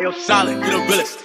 Ayo, Solid, you the realest. Ayo, Solid, you the realest.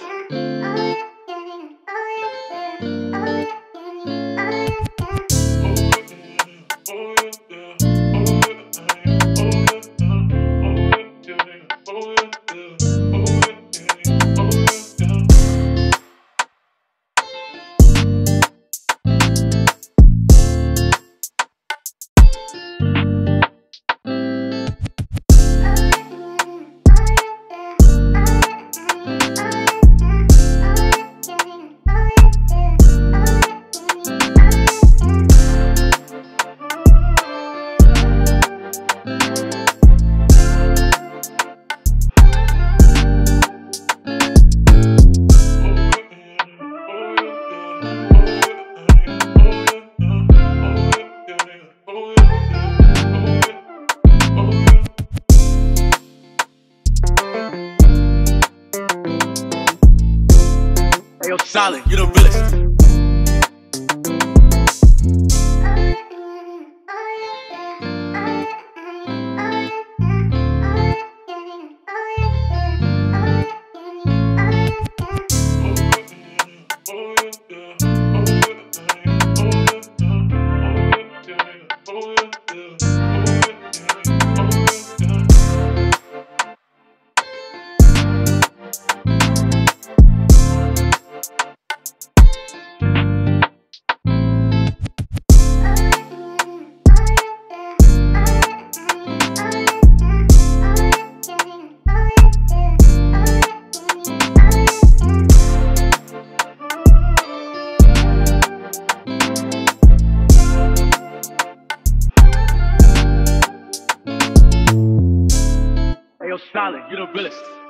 Solid, you're the realest.